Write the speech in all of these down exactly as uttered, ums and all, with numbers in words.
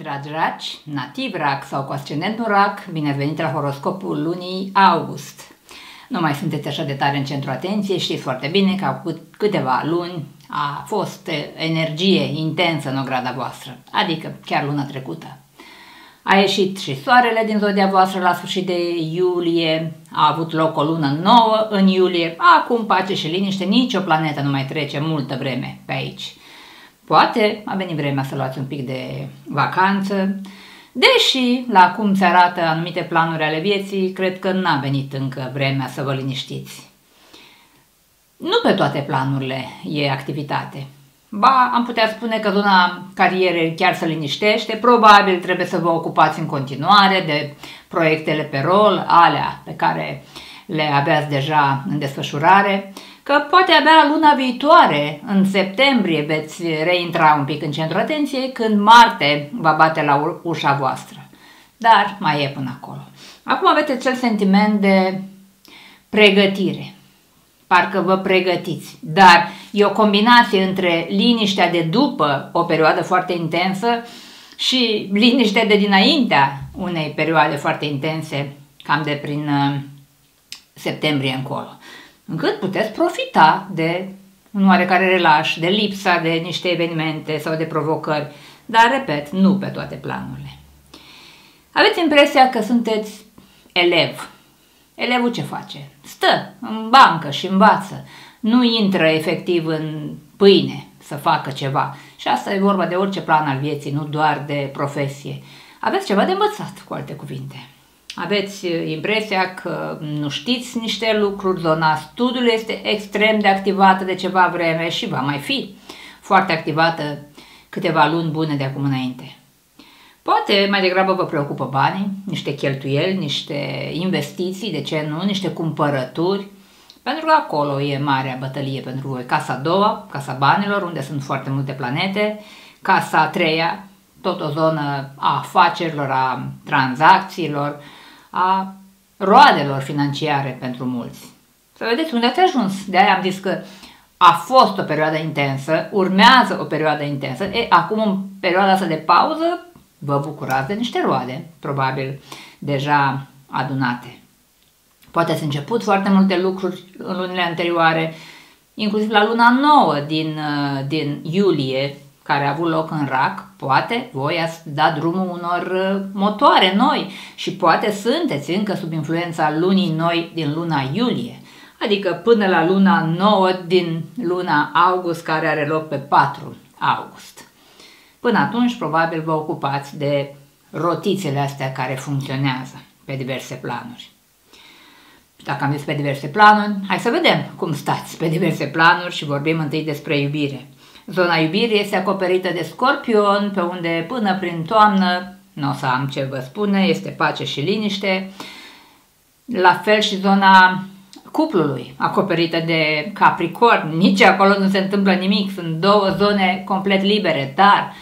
Dragi raci, nativ rac sau cu ascendentul rac, bine venit la horoscopul lunii august. Nu mai sunteți așa de tare în centru atenției, știți foarte bine că cu câteva luni a fost energie intensă în ograda voastră, adică chiar luna trecută. A ieșit și soarele din zodia voastră la sfârșit de iulie, a avut loc o lună nouă în iulie, acum pace și liniște, nicio planetă nu mai trece multă vreme pe aici. Poate a venit vremea să luați un pic de vacanță, deși la cum se arată anumite planuri ale vieții, cred că n-a venit încă vremea să vă liniștiți. Nu pe toate planurile e activitate. Ba, am putea spune că zona carierei chiar se liniștește, probabil trebuie să vă ocupați în continuare de proiectele pe rol, alea pe care le aveați deja în desfășurare, că poate abia luna viitoare, în septembrie, veți reintra un pic în centrul atenției când Marte va bate la ușa voastră. Dar mai e până acolo. Acum aveți acel sentiment de pregătire. Parcă vă pregătiți, dar e o combinație între liniștea de după o perioadă foarte intensă și liniștea de dinaintea unei perioade foarte intense, cam de prin septembrie încolo. Încât puteți profita de un oarecare relaș, de lipsa de niște evenimente sau de provocări, dar, repet, nu pe toate planurile. Aveți impresia că sunteți elev. Elevul ce face? Stă în bancă și învață, nu intră efectiv în pâine să facă ceva. Și asta e vorba de orice plan al vieții, nu doar de profesie. Aveți ceva de învățat, cu alte cuvinte. Aveți impresia că nu știți niște lucruri, zona studiului este extrem de activată de ceva vreme și va mai fi foarte activată câteva luni bune de acum înainte. Poate mai degrabă vă preocupă banii, niște cheltuieli, niște investiții, de ce nu, niște cumpărături, pentru că acolo e marea bătălie pentru voi. Casa a doua, casa banilor, unde sunt foarte multe planete, casa a treia, tot o zonă a afacerilor, a tranzacțiilor, a roadelor financiare pentru mulți. Să vedeți unde ați ajuns. De-aia am zis că a fost o perioadă intensă, urmează o perioadă intensă. E, acum, în perioada asta de pauză, vă bucurați de niște roade, probabil deja adunate. Poate ați început foarte multe lucruri în lunile anterioare, inclusiv la luna nouă din, din iulie, care a avut loc în rac, poate voi ați dat drumul unor motoare noi și poate sunteți încă sub influența lunii noi din luna iulie, adică până la luna nouă din luna august, care are loc pe patru august. Până atunci, probabil vă ocupați de rotițele astea care funcționează pe diverse planuri. Dacă am zis pe diverse planuri, hai să vedem cum stați pe diverse planuri și vorbim întâi despre iubire. Zona iubirii este acoperită de Scorpion, pe unde până prin toamnă, nu o să am ce vă spune, este pace și liniște. La fel și zona cuplului, acoperită de Capricorn, nici acolo nu se întâmplă nimic, sunt două zone complet libere, dar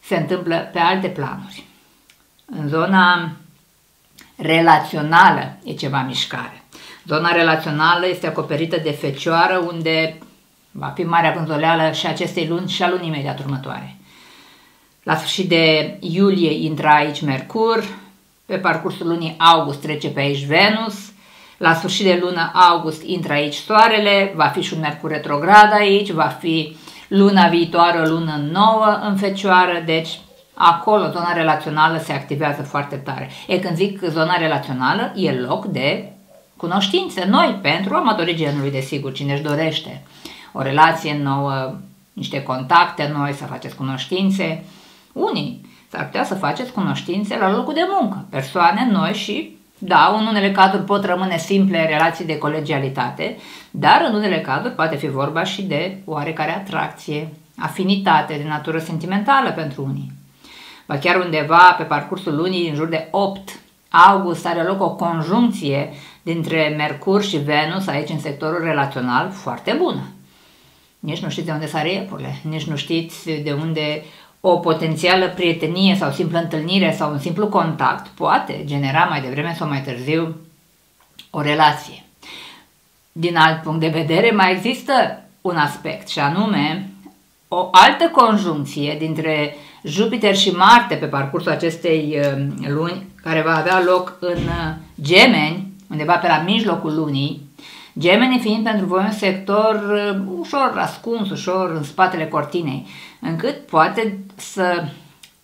se întâmplă pe alte planuri. În zona relațională e ceva mișcare. Zona relațională este acoperită de Fecioară, unde va fi marea vânzoleală și acestei luni și a lunii imediat următoare. La sfârșit de iulie intră aici Mercur, pe parcursul lunii august trece pe aici Venus, la sfârșit de lună august intră aici Soarele, va fi și un Mercur retrograd aici, va fi luna viitoare o lună nouă în Fecioară, deci acolo zona relațională se activează foarte tare. E, când zic zona relațională, e loc de cunoștințe noi pentru amatorii genului, desigur, cine își dorește o relație nouă, niște contacte noi, să faceți cunoștințe. Unii s-ar putea să faceți cunoștințe la locul de muncă, persoane noi și, da, în unele cazuri pot rămâne simple relații de colegialitate, dar în unele cazuri poate fi vorba și de oarecare atracție, afinitate de natură sentimentală pentru unii. Ba chiar undeva pe parcursul lunii, în jur de opt august, are loc o conjuncție dintre Mercur și Venus aici în sectorul relațional foarte bună. Nici nu știți de unde sare iepurile, nici nu știți de unde o potențială prietenie sau simplă întâlnire sau un simplu contact poate genera mai devreme sau mai târziu o relație. Din alt punct de vedere mai există un aspect și anume o altă conjuncție dintre Jupiter și Marte pe parcursul acestei luni, care va avea loc în Gemeni, undeva pe la mijlocul lunii, Gemenii fiind pentru voi un sector ușor ascuns, ușor în spatele cortinei, încât poate să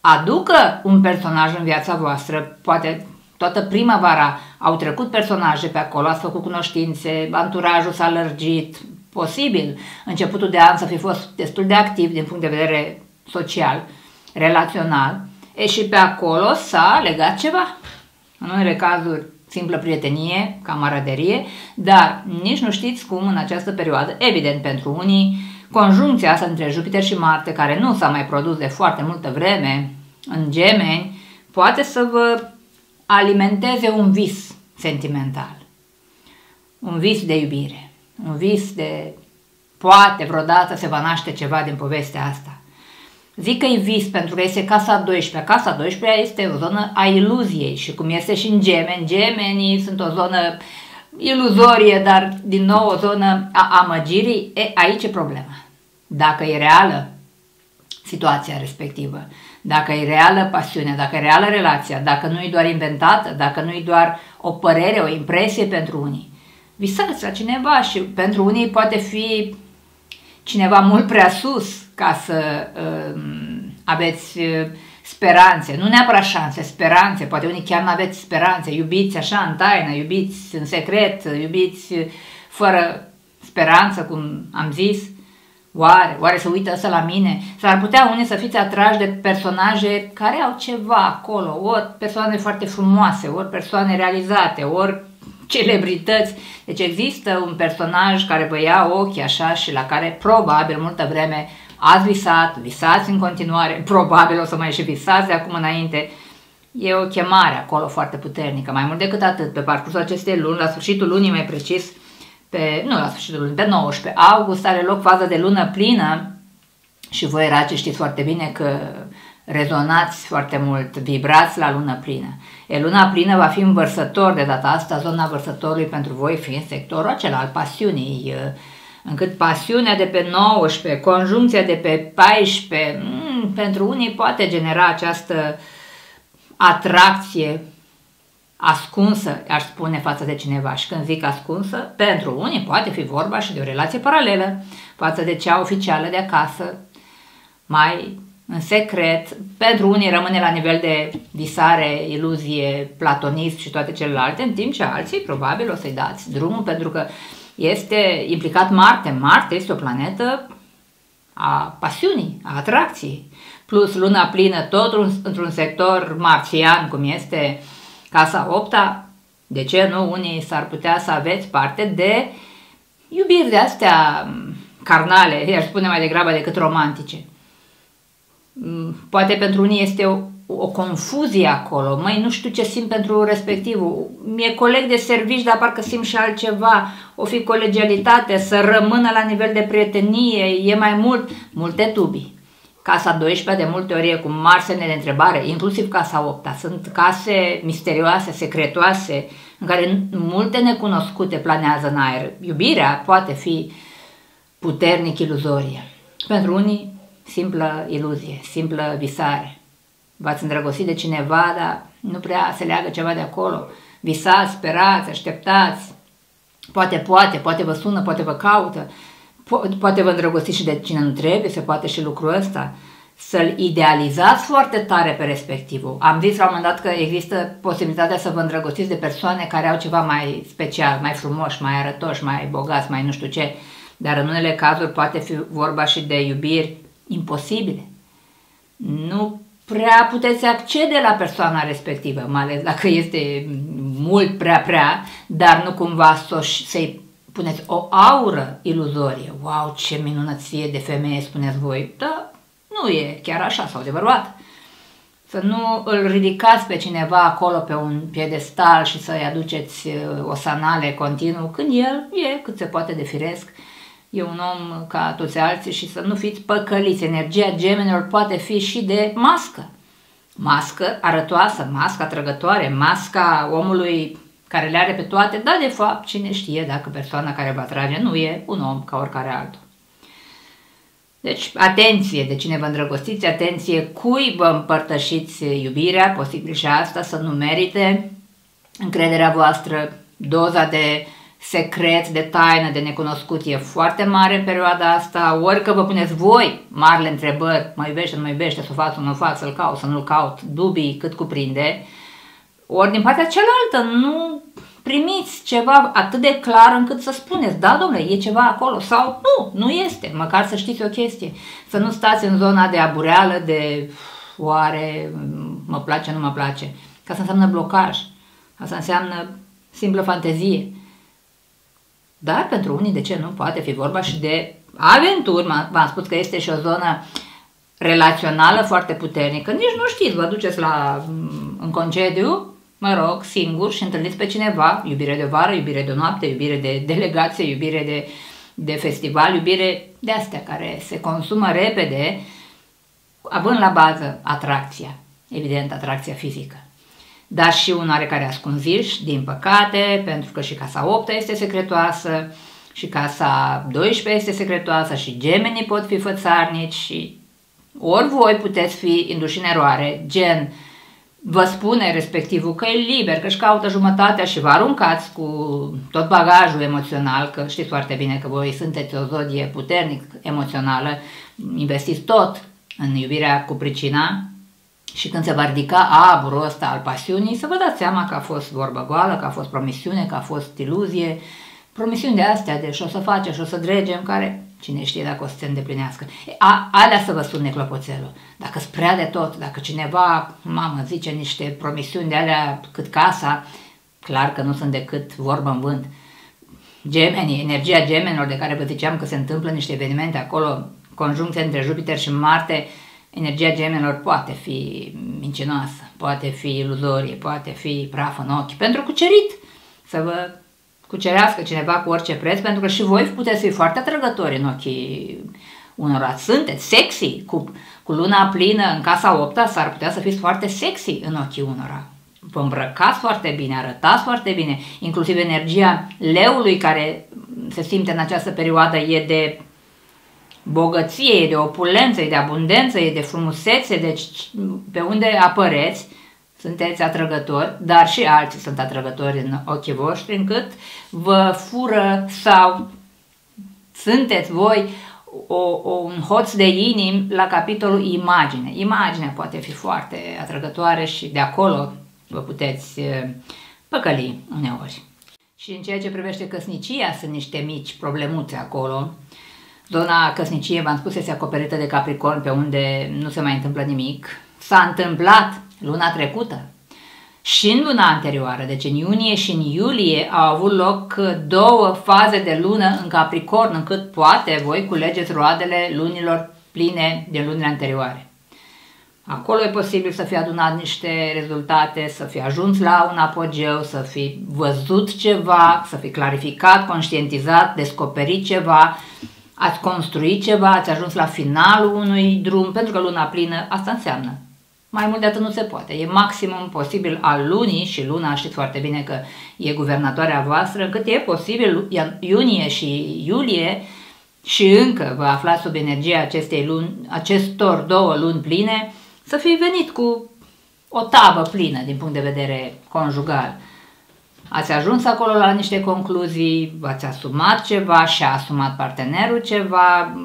aducă un personaj în viața voastră, poate toată primăvara au trecut personaje pe acolo, ați făcut cunoștințe, anturajul s-a lărgit, posibil începutul de an să fi fost destul de activ din punct de vedere social, relațional, e și pe acolo s-a legat ceva. În unele cazuri simplă prietenie, camaraderie, dar nici nu știți cum în această perioadă, evident pentru unii, conjuncția asta între Jupiter și Marte, care nu s-a mai produs de foarte multă vreme în Gemeni, poate să vă alimenteze un vis sentimental, un vis de iubire, un vis de poate vreodată se va naște ceva din povestea asta. Zic că e vis pentru că este casa a douăsprezecea. Casa a douăsprezecea este o zonă a iluziei și cum este și în Gemeni, Gemenii sunt o zonă iluzorie, dar din nou o zonă a amăgirii, e, aici e problema. Dacă e reală situația respectivă, dacă e reală pasiunea, dacă e reală relația, dacă nu e doar inventată, dacă nu e doar o părere, o impresie pentru unii. Visați la cineva și pentru unii poate fi cineva mult prea sus ca să uh, aveți speranțe, nu neapărat șanse, speranțe, poate unii chiar nu aveți speranțe, iubiți așa în taină, iubiți în secret, iubiți fără speranță, cum am zis. Oare? Oare se uită ăsta la mine? S-ar putea unii să fiți atrași de personaje care au ceva acolo, ori persoane foarte frumoase, ori persoane realizate, ori celebrități. Deci există un personaj care vă ia ochii așa și la care probabil multă vreme ați visat, visați în continuare, probabil o să mai și visați de acum înainte. E o chemare acolo foarte puternică. Mai mult decât atât, pe parcursul acestei luni, la sfârșitul lunii mai precis, Pe, nu la sfârșitul lunii, pe nouăsprezece august are loc faza de lună plină și voi raci știți foarte bine că rezonați foarte mult, vibrați la lună plină. E, luna plină va fi în vărsător de data asta, zona vărsătorului pentru voi fiind sectorul acela al pasiunii, încât pasiunea de pe nouăsprezece, conjuncția de pe paisprezece, m, pentru unii poate genera această atracție ascunsă, aș spune, față de cineva. Și când zic ascunsă, pentru unii poate fi vorba și de o relație paralelă față de cea oficială de acasă, mai în secret. Pentru unii rămâne la nivel de visare, iluzie, platonism și toate celelalte, în timp ce alții probabil o să-i dați drumul, pentru că este implicat Marte. Marte este o planetă a pasiunii, a atracției, plus luna plină tot într-un sector marțian, cum este Casa a opta, de ce nu? Unii s-ar putea să aveți parte de iubiri de astea carnale, i-aș spune mai degrabă decât romantice. Poate pentru unii este o, o confuzie acolo, măi, nu știu ce simt pentru respectivul, mi-e coleg de servici, dar parcă simt și altceva, o fi colegialitate, să rămână la nivel de prietenie, e mai mult, multe tubii. Casa a douăsprezecea de multe ori e cu mari semne de întrebare, inclusiv Casa a opta. Sunt case misterioase, secretoase, în care multe necunoscute planează în aer. Iubirea poate fi puternic iluzorie. Pentru unii, simplă iluzie, simplă visare. V-ați îndrăgostit de cineva, dar nu prea se leagă ceva de acolo. Visați, sperați, așteptați. Poate, poate, poate vă sună, poate vă caută. Poate vă îndrăgostiți și de cine nu trebuie, se poate și lucrul ăsta. Să-l idealizați foarte tare pe respectivul. Am zis la un moment dat că există posibilitatea să vă îndrăgostiți de persoane care au ceva mai special, mai frumoși, mai arătoși, mai bogați, mai nu știu ce. Dar în unele cazuri poate fi vorba și de iubiri imposibile. Nu prea puteți accede la persoana respectivă, mai ales dacă este mult prea prea, dar nu cumva să-i puneți o aură iluzorie. Wow, ce minunăție de femeie, spuneți voi. Da, nu e chiar așa, sau de bărbat. Să nu îl ridicați pe cineva acolo pe un piedestal și să-i aduceți o sanale continuu, când el e cât se poate de firesc. E un om ca toți alții și să nu fiți păcăliți. Energia gemenilor poate fi și de mască. Mască arătoasă, masca atrăgătoare, masca omului care le are pe toate, dar de fapt cine știe dacă persoana care vă atrage nu e un om ca oricare altul. Deci, atenție de cine vă îndrăgostiți, atenție cui vă împărtășiți iubirea, posibil și asta să nu merite încrederea voastră, doza de secret, de taină, de necunoscut e foarte mare în perioada asta, ori că vă puneți voi marile întrebări, mă iubește, nu mă iubește, să o fac, să nu o fac, să-l caut, să nu-l caut, dubii cât cuprinde, ori din partea cealaltă nu primiți ceva atât de clar încât să spuneți, da, domnule, e ceva acolo sau nu, nu este, măcar să știți o chestie, să nu stați în zona de abureală, de oare mă place, nu mă place, că asta înseamnă blocaj, asta înseamnă simplă fantezie. Dar pentru unii, de ce nu, poate fi vorba și de aventuri, v-am spus că este și o zonă relațională foarte puternică, nici nu știți, vă duceți la, în concediu, mă rog, singur și întâlniți pe cineva, iubire de vară, iubire de noapte, iubire de delegație, iubire de, de festival, iubire de astea care se consumă repede, având la bază atracția, evident atracția fizică. Dar și un oarecare ascunziș, din păcate, pentru că și casa a opta este secretoasă, și casa a douăsprezecea este secretoasă, și gemenii pot fi fățarnici, și ori voi puteți fi induși în eroare, gen vă spune respectivul că e liber, că își caută jumătatea și vă aruncați cu tot bagajul emoțional, că știți foarte bine că voi sunteți o zodie puternic emoțională, investiți tot în iubirea cu pricina. Și când se va ridica aburul ăsta al pasiunii, să vă dați seama că a fost vorbă goală, că a fost promisiune, că a fost iluzie, promisiuni de astea, de și o să facem, și o să dregem, care cine știe dacă o să se îndeplinească. A, alea să vă sun neclopoțelul. Dacă sunt prea de tot, dacă cineva, mamă, zice niște promisiuni de alea cât casa, clar că nu sunt decât vorbă în vânt. Gemenii, energia gemenilor de care vă ziceam că se întâmplă niște evenimente acolo, conjuncție între Jupiter și Marte, energia gemenilor poate fi mincinoasă, poate fi iluzorie, poate fi praf în ochi, pentru cucerit, să vă cucerească cineva cu orice preț, pentru că și voi puteți fi foarte atrăgători în ochii unora. Sunteți sexy, cu, cu luna plină în casa a opta s-ar putea să fiți foarte sexy în ochii unora. Vă îmbrăcați foarte bine, arătați foarte bine, inclusiv energia leului care se simte în această perioadă e de bogăție, e de opulență, e de abundență, e de frumusețe, deci pe unde apăreți sunteți atrăgători, dar și alții sunt atrăgători în ochii voștri, încât vă fură sau sunteți voi o, o, un hoț de inimi la capitolul imagine. Imaginea poate fi foarte atrăgătoare și de acolo vă puteți păcăli uneori. Și în ceea ce privește căsnicia sunt niște mici problemuțe acolo. Zona căsnicie, v-am spus, este acoperită de Capricorn, pe unde nu se mai întâmplă nimic. S-a întâmplat luna trecută și în luna anterioară, deci în iunie și în iulie au avut loc două faze de lună în Capricorn, încât poate voi culegeți roadele lunilor pline din lunile anterioare. Acolo e posibil să fi adunat niște rezultate, să fi ajuns la un apogeu, să fi văzut ceva, să fi clarificat, conștientizat, descoperit ceva. Ați construit ceva, ați ajuns la finalul unui drum, pentru că luna plină asta înseamnă. Mai mult de atât nu se poate. E maximum posibil al lunii și luna știți foarte bine că e guvernatoarea voastră, încât e posibil iunie și iulie și încă vă aflați sub energia acestei luni, acestor două luni pline, să fi venit cu o tavă plină din punct de vedere conjugal. Ați ajuns acolo la niște concluzii, v-ați asumat ceva și-a asumat partenerul ceva.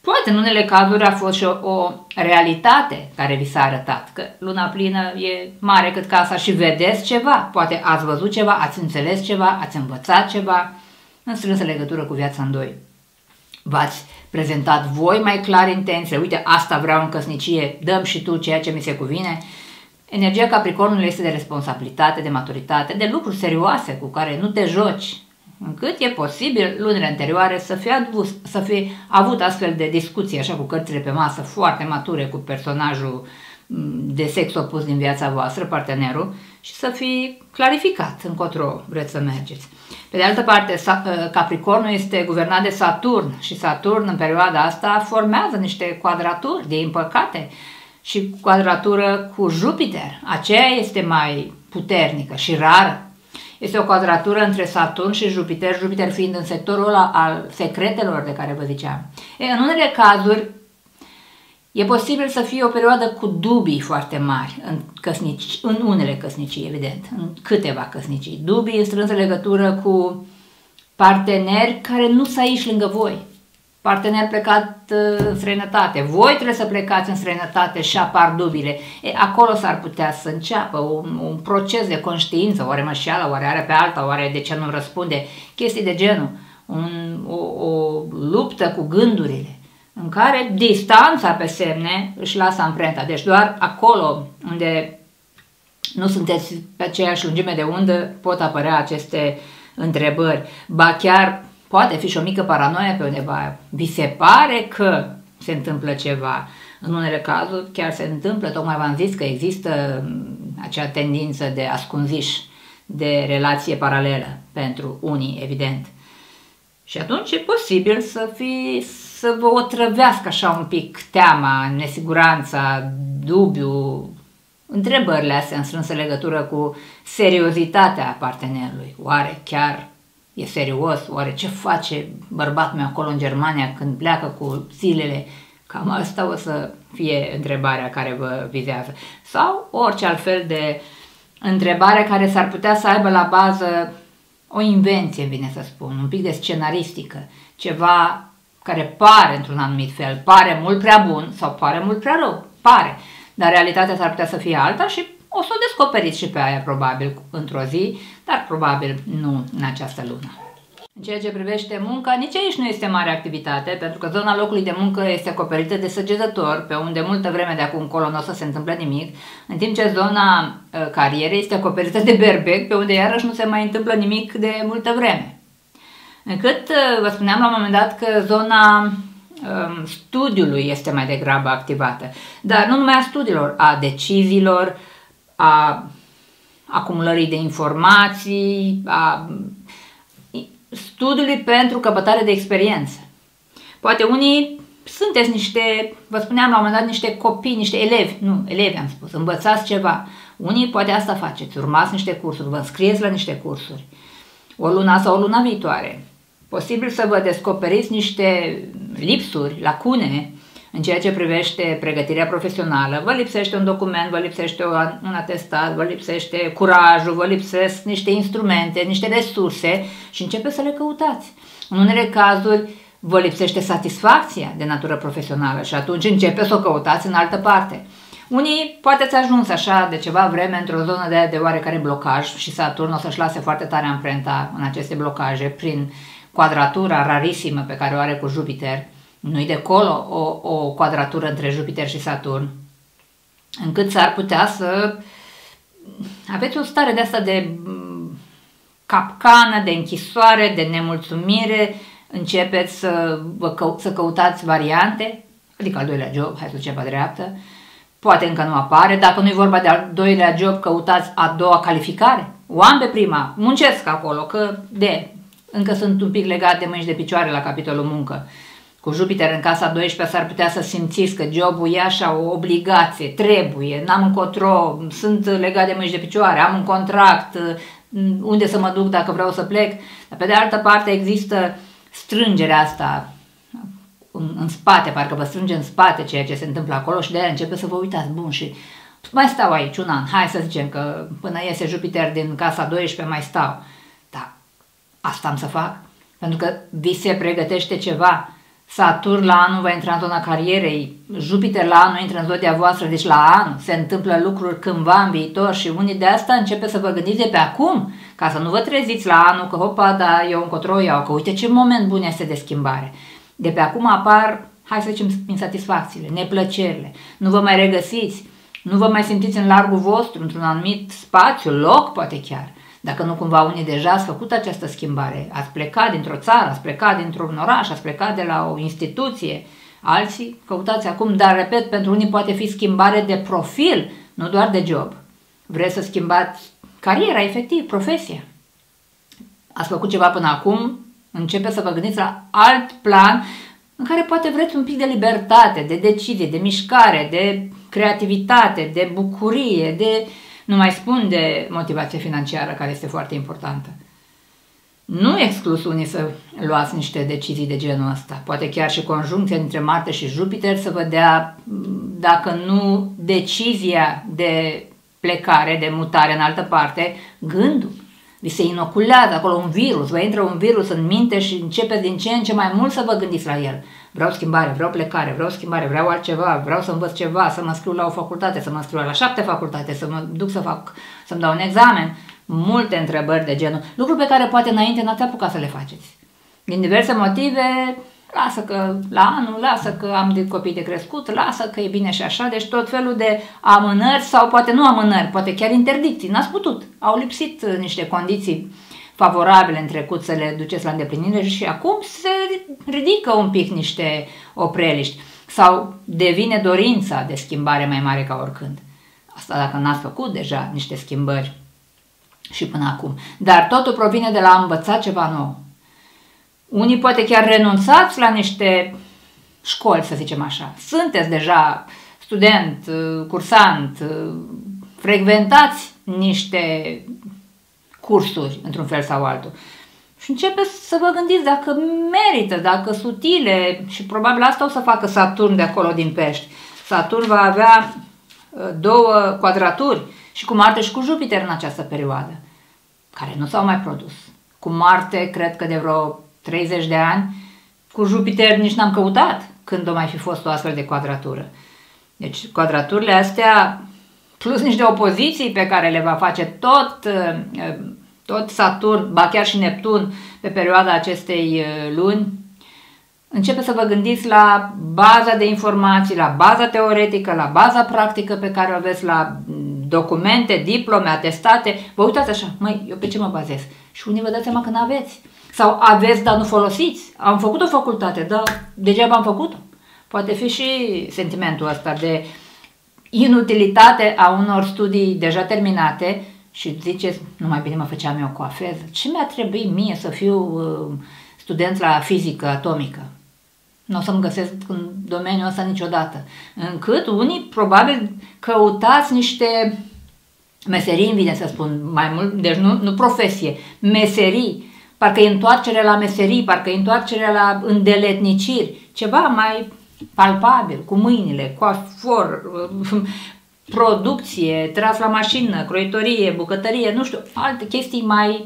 Poate în unele cazuri a fost și o, o realitate care vi s-a arătat, că luna plină e mare cât casa și vedeți ceva. Poate ați văzut ceva, ați înțeles ceva, ați învățat ceva în strânsă legătură cu viața în doi. V-ați prezentat voi mai clar intenție, uite asta vreau în căsnicie, dăm și tu ceea ce mi se cuvine. Energia Capricornului este de responsabilitate, de maturitate, de lucruri serioase cu care nu te joci, încât e posibil lunile anterioare să fi, adus, să fi avut astfel de discuții, așa cu cărțile pe masă, foarte mature cu personajul de sex opus din viața voastră, partenerul, și să fi clarificat încotro vreți să mergeți. Pe de altă parte, Capricornul este guvernat de Saturn și Saturn în perioada asta formează niște quadraturi, din păcate, și quadratură cu Jupiter, aceea este mai puternică și rară. Este o quadratură între Saturn și Jupiter, Jupiter fiind în sectorul ăla al secretelor de care vă ziceam. E, în unele cazuri e posibil să fie o perioadă cu dubii foarte mari în, căsnici, în unele căsnicii, evident, în câteva căsnicii. Dubii în strânsă legătură cu parteneri care nu s-a ieșit lângă voi. Partener plecat în străinătate, voi trebuie să plecați în străinătate și apar dubile. E, acolo s-ar putea să înceapă un, un proces de conștiință, oare mășeală, oare are pe alta, oare de ce nu răspunde, chestii de genul, un, o, o luptă cu gândurile, în care distanța pe semne își lasă amprenta. Deci doar acolo unde nu sunteți pe aceeași lungime de undă pot apărea aceste întrebări. Ba chiar poate fi și o mică paranoia pe undeva. Vi se pare că se întâmplă ceva. În unele cazuri chiar se întâmplă. Tocmai v-am zis că există acea tendință de ascunziș, de relație paralelă pentru unii, evident. Și atunci e posibil să, fi, să vă otrăvească așa un pic teama, nesiguranța, dubiu, întrebările astea în strânsă legătură cu seriozitatea partenerului. Oare chiar e serios? Oare ce face bărbatul meu acolo în Germania când pleacă cu zilele? Cam asta o să fie întrebarea care vă vizează. Sau orice altfel de întrebare care s-ar putea să aibă la bază o invenție, bine să spun, un pic de scenaristică. Ceva care pare într-un anumit fel, pare mult prea bun sau pare mult prea rău, pare. Dar realitatea s-ar putea să fie alta și o să o descoperiți și pe aia probabil într-o zi, dar probabil nu în această lună. În ceea ce privește munca, nici aici nu este mare activitate, pentru că zona locului de muncă este acoperită de săgetători, pe unde multă vreme de acum încolo nu o să se întâmple nimic, în timp ce zona uh, carierei este acoperită de berbec, pe unde iarăși nu se mai întâmplă nimic de multă vreme. Încât uh, vă spuneam la un moment dat că zona uh, studiului este mai degrabă activată, dar nu numai a studiilor, a deciziilor, a acumulării de informații, a studiului pentru căpătare de experiență. Poate unii sunteți niște, vă spuneam la un moment dat, niște copii, niște elevi, nu, elevi am spus, învățați ceva. Unii poate asta faceți, urmați niște cursuri, vă înscrieți la niște cursuri, o lună sau o lună viitoare. Posibil să vă descoperiți niște lipsuri, lacune, în ceea ce privește pregătirea profesională. Vă lipsește un document, vă lipsește un atestat, vă lipsește curajul, vă lipsesc niște instrumente, niște resurse și începeți să le căutați. În unele cazuri vă lipsește satisfacția de natură profesională și atunci începeți să o căutați în altă parte. Unii poate ați ajuns așa de ceva vreme într-o zonă de, de oarecare blocaj și Saturn o să-și lase foarte tare amprenta în aceste blocaje prin quadratura rarisimă pe care o are cu Jupiter. Nu-i de colo o, o quadratură între Jupiter și Saturn, încât s-ar putea să aveți o stare de asta de capcană, de închisoare, de nemulțumire, începeți să, vă cău să căutați variante, adică al doilea job, hai să zicem pe dreaptă, poate încă nu apare, dacă nu e vorba de al doilea job, căutați a doua calificare, o am pe prima, muncesc acolo, că de, încă sunt un pic legat de mâini de picioare la capitolul muncă. Cu Jupiter în casa a douăsprezecea s-ar putea să simțiți că jobul e așa o obligație, trebuie, n-am încotro, sunt legat de mâini de picioare, am un contract, unde să mă duc dacă vreau să plec. Dar pe de altă parte există strângerea asta în, în spate, parcă vă strânge în spate ceea ce se întâmplă acolo și de aia începe să vă uitați, bun, și mai stau aici un an, hai să zicem că până iese Jupiter din casa a douăsprezecea mai stau. Dar asta am să fac? Pentru că vi se pregătește ceva. Saturn la anul va intra în zona carierei, Jupiter la anul intră în zodia voastră, deci la anul se întâmplă lucruri cândva în viitor și unii de asta începe să vă gândiți de pe acum, ca să nu vă treziți la anul că hopa, da, eu încotro iau, că uite ce moment bun este de schimbare. De pe acum apar, hai să zicem, insatisfacțiile, neplăcerile, nu vă mai regăsiți, nu vă mai simțiți în largul vostru, într-un anumit spațiu, loc poate chiar. Dacă nu cumva unii deja ați făcut această schimbare, ați plecat dintr-o țară, ați plecat dintr-un oraș, ați plecat de la o instituție, alții căutați acum, dar repet, pentru unii poate fi schimbare de profil, nu doar de job. Vreți să schimbați cariera, efectiv, profesia. Ați făcut ceva până acum, începeți să vă gândiți la alt plan în care poate vreți un pic de libertate, de decizie, de mișcare, de creativitate, de bucurie, de Nu mai spun de motivația financiară, care este foarte importantă. Nu exclus unii să luați niște decizii de genul ăsta. Poate chiar și conjuncția între Marte și Jupiter să vă dea, dacă nu decizia de plecare, de mutare în altă parte, gândul. Vi se inoculează acolo un virus, vă intră un virus în minte și începeți din ce în ce mai mult să vă gândiți la el. Vreau schimbare, vreau plecare, vreau schimbare, vreau altceva, vreau să învăț ceva, să mă scriu la o facultate, să mă scriu la șapte facultate, să mă duc să fac, să-mi dau un examen. Multe întrebări de genul, lucruri pe care poate înainte n-ați apucat să le faceți. Din diverse motive, lasă că la anul, lasă că am de copii de crescut, lasă că e bine și așa, deci tot felul de amânări sau poate nu amânări, poate chiar interdicții, n-ați putut. Au lipsit niște condiții favorabile în trecut să le duceți la îndeplinire și acum se ridică un pic niște opreliști sau devine dorința de schimbare mai mare ca oricând. Asta dacă n-ați făcut deja niște schimbări și până acum. Dar totul provine de la a învăța ceva nou. Unii poate chiar renunțați la niște școli, să zicem așa. Sunteți deja student, cursant, frecventați niște cursuri, într-un fel sau altul. Și începeți să vă gândiți dacă merită, dacă sutile, și probabil asta o să facă Saturn de acolo din Pești. Saturn va avea două quadraturi și cu Marte și cu Jupiter în această perioadă, care nu s-au mai produs. Cu Marte, cred că de vreo treizeci de ani, cu Jupiter nici n-am căutat când o mai fi fost o astfel de quadratură. Deci quadraturile astea, plus niște opoziții pe care le va face tot, tot Saturn, ba chiar și Neptun, pe perioada acestei luni, începe să vă gândiți la baza de informații, la baza teoretică, la baza practică pe care o aveți, la documente, diplome, atestate. Vă uitați așa, măi, eu pe ce mă bazez? Și unii vă dați seama că n-aveți. Sau aveți, dar nu folosiți. Am făcut o facultate, dar degeaba am făcut-o. Poate fi și sentimentul ăsta de inutilitate a unor studii deja terminate și ziceți, nu mai bine mă făceam eu cu afeză. Ce mi-a trebuit mie să fiu uh, student la fizică atomică? Nu o să-mi găsesc în domeniul ăsta niciodată. Încât unii probabil căutați niște meserii, îmi vine să spun mai mult, deci nu, nu profesie, meserii. Parcă e întoarcere la meserii, parcă e întoarcere la îndeletniciri, ceva mai palpabil, cu mâinile, coafor, producție, tras la mașină, croitorie, bucătărie, nu știu, alte chestii mai,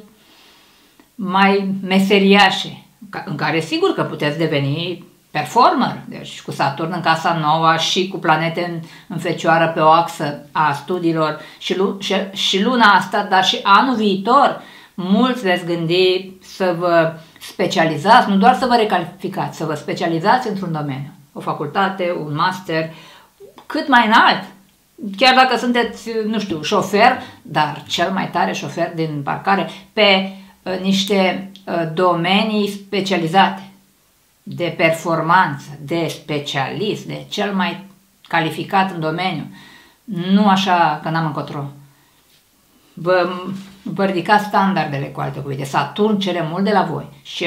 mai meseriașe, în care sigur că puteți deveni performer, deci cu Saturn în casa nouă și cu planete în fecioară pe o axă a studiilor și, lu și, și luna asta, dar și anul viitor, mulți veți gândi să vă specializați, nu doar să vă recalificați, să vă specializați într-un domeniu, o facultate, un master, cât mai înalt. Chiar dacă sunteți, nu știu, șofer, dar cel mai tare șofer din parcare, pe niște domenii specializate, de performanță, de specialist, de cel mai calificat în domeniu. Nu așa că n-am încotro. Vă... Vă ridicați standardele, cu alte cuvinte. Saturn cere mult de la voi și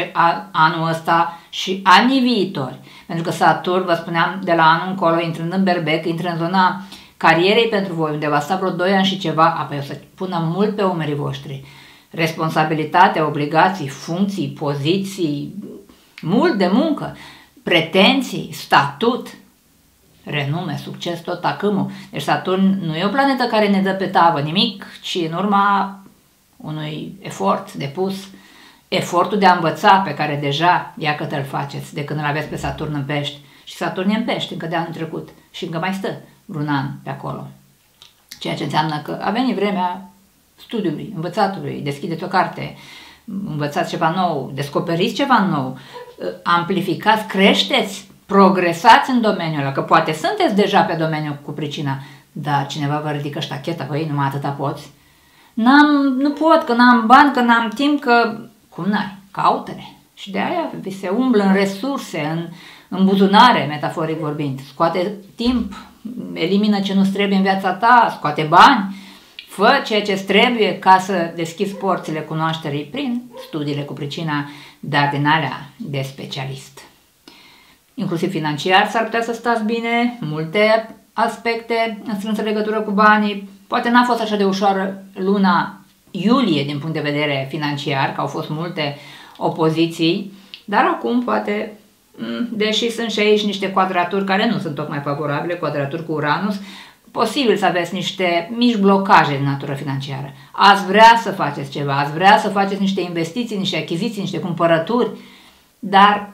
anul ăsta și anii viitori. Pentru că Saturn, vă spuneam, de la anul încolo, intrând în berbec, intră în zona carierei pentru voi, unde va sta vreo doi ani și ceva, apoi o să pună mult pe umerii voștri. Responsabilitate, obligații, funcții, poziții, mult de muncă, pretenții, statut, renume, succes, tot tacâmul. Deci Saturn nu e o planetă care ne dă pe tavă nimic, ci în urma unui efort depus, efortul de a învăța pe care deja ia că îl faceți de când îl aveți pe Saturn în Pești. Și Saturn e în Pești încă de anul trecut și încă mai stă vreun an pe acolo. Ceea ce înseamnă că a venit vremea studiului, învățatului, deschideți o carte, învățați ceva nou, descoperiți ceva nou, amplificați, creșteți, progresați în domeniul ăla, că poate sunteți deja pe domeniul cu pricina, dar cineva vă ridică ștacheta, băi, numai atâta poți. N-am, nu pot, că n-am bani, că n-am timp, că... Cum n-ai? Caută-ne. Și de aia vi se umblă în resurse, în, în buzunare, metaforic vorbind. Scoate timp, elimină ce nu-ți trebuie în viața ta, scoate bani, fă ceea ce-ți trebuie ca să deschizi porțile cunoașterii prin studiile cu pricina, dar din alea de specialist. Inclusiv financiar s-ar putea să stați bine, multe aspecte în strânsă legătură cu banii, Poate n-a fost așa de ușoară luna iulie din punct de vedere financiar, că au fost multe opoziții, dar acum poate, deși sunt și aici niște quadraturi care nu sunt tocmai favorabile, quadraturi cu Uranus, posibil să aveți niște mici blocaje de natură financiară. Ați vrea să faceți ceva, ați vrea să faceți niște investiții, niște achiziții, niște cumpărături, dar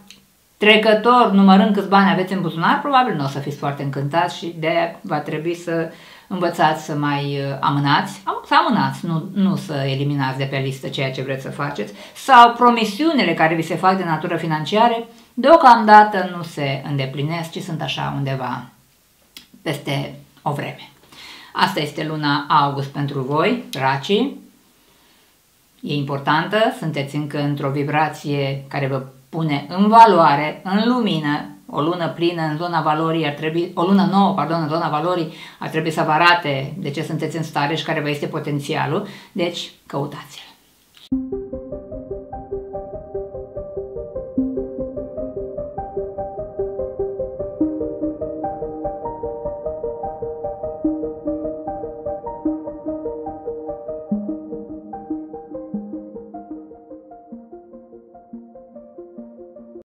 trecător, numărând câți bani aveți în buzunar, probabil nu o să fiți foarte încântați și de-aia va trebui să învățați să mai amânați, să amânați, nu, nu să eliminați de pe listă ceea ce vreți să faceți, sau promisiunile care vi se fac de natură financiară, deocamdată nu se îndeplinesc, ci sunt așa undeva peste o vreme. Asta este luna august pentru voi, dracii. E importantă, sunteți încă într-o vibrație care vă pune în valoare, în lumină. O lună plină în zona valorii ar trebui, o lună nouă, pardon, în zona valorii ar trebui să vă arate de ce sunteți în stare și care vă este potențialul, deci căutați-l.